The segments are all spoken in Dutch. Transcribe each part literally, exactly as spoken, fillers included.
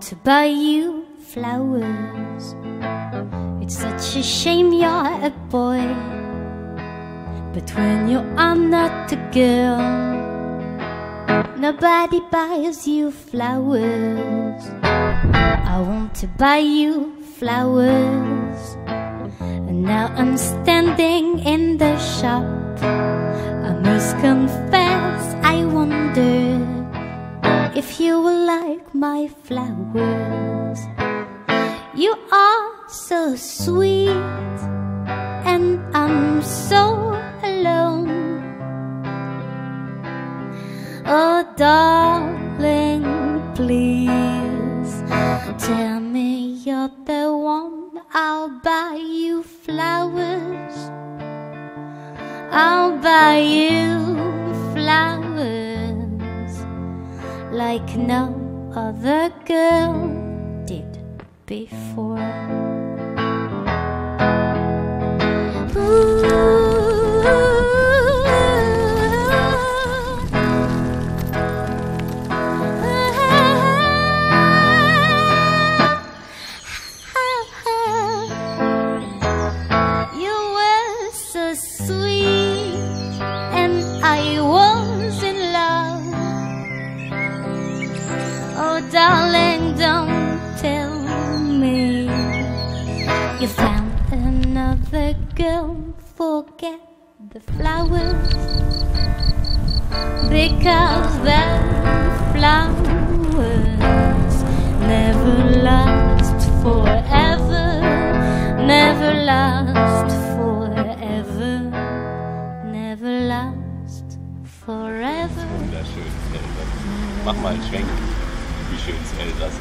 want to buy you flowers. It's such a shame you're a boy, but when you are not a girl, nobody buys you flowers. I want to buy you flowers, and now I'm standing in the shop. I must confess, I wonder if you will like my flowers. You are so sweet, and I'm so alone. Oh darling, please tell me you're the one. I'll buy you flowers, I'll buy you flowers like no other girl did before. You were so sweet, and I was in love. Oh darling, don't tell me you found another girl. Forget the flowers, because the flowers never last forever, never last forever, never last forever. Wunderschön, Elsass. Mach mal einen Schwenk. Wie schön es Elsass ist.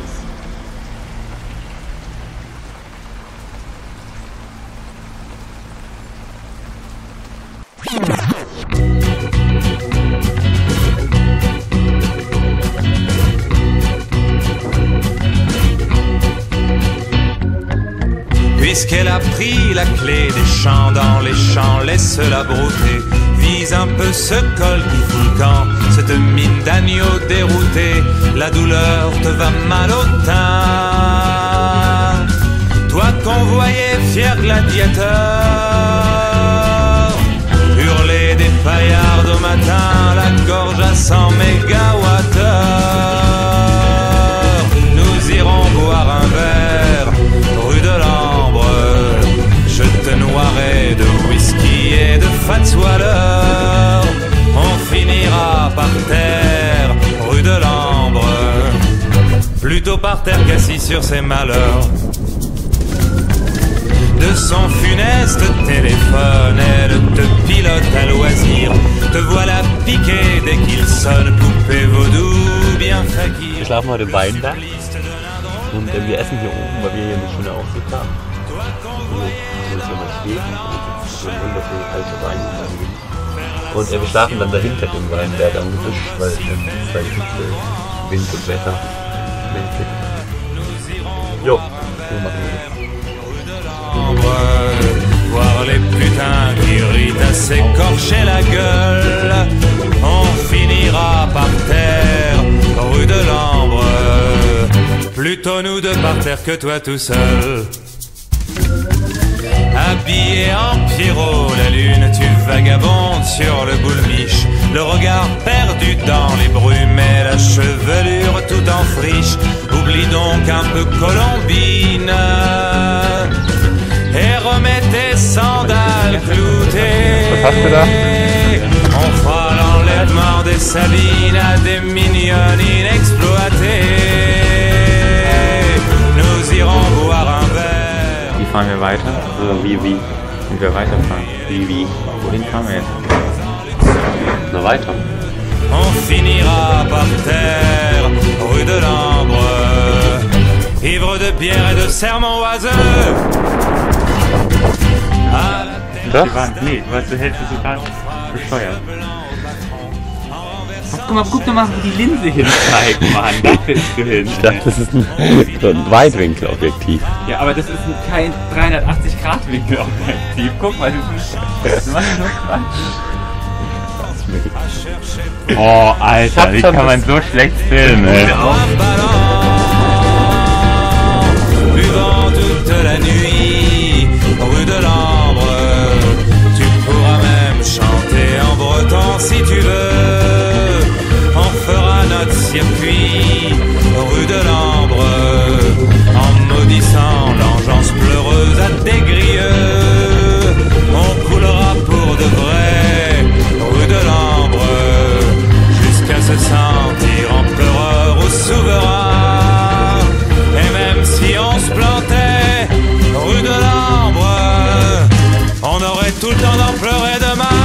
Puisqu'elle a pris la clé des champs dans les champs, laisse-la brouter. Vise un peu ce col qui fout le camp, cette mine d'agneau déroutée. La douleur te va mal au teint, toi convoyé fier gladiateur. Hurler des paillards au matin, la gorge à cent mégawattheures. Nous irons boire un verre rue de l'Ambre, je te noierai de whisky et de Fatsoileur. On finira par terre rue de l'Ambre, plutôt par terre qu'assis sur ses malheurs. De son funeste téléphone, elle te pilote à loisir. Te voilà piqué dès qu'il sonne, poupée vaudou bien fakir. Wir schlafen heute beiden da. Und äh, wir essen hier oben, weil wir hier eine schöne Aussicht haben. Und so mal stehen und so wunderschöne kalte Weinberge gehen. Und äh, wir schlafen dann dahinter im Weinberg am Gebüsch, weil es da gibt Wind und Wetter. Jo, so machen wir das. Voir les putains qui rient à s'écorcher la gueule. On finira par terre rue de l'Ambre, plutôt nous deux par terre que toi tout seul. Habillé en Pierrot la lune, tu vagabondes sur le boulemiche, le regard perdu dans les brumes et la chevelure tout en friche. Oublie donc un peu Colombine et remets tes sandales cloutées. On fera l'enlèvement des salines à des mignonnes inexploitées. Nous irons boire un verre. Wie fahren wir weiter? Also wie, wie? Wie wir weiterfahren? Wie, wie? Wohin fahren wir jetzt? Na weiter. On finira par terre, rue de l'Ambre, ivre de bière et de serments oiseux. Das? Nee, weil du hältst es total bescheuert. Ach, guck mal, guck doch mal, wo die Linse hin zeigt, Mann. Da willst du hin. Ich dachte, das ist ein, so ein Weitwinkelobjektiv. Ja, aber das ist kein dreihundertachtzig Grad Winkelobjektiv. Guck mal, du, das macht nur Quatsch. Oh, Alter, wie kann man so schlecht filmen? alors si tu veux, on fera notre circuit rue de l'Ambre, en maudissant l'engeance pleureuse à tes grieux. On coulera pour de vrai rue de l'Ambre, jusqu'à se sentir en pleureur ou souverain. Et même si on se plantait rue de l'Ambre, on aurait tout le temps d'en pleurer demain.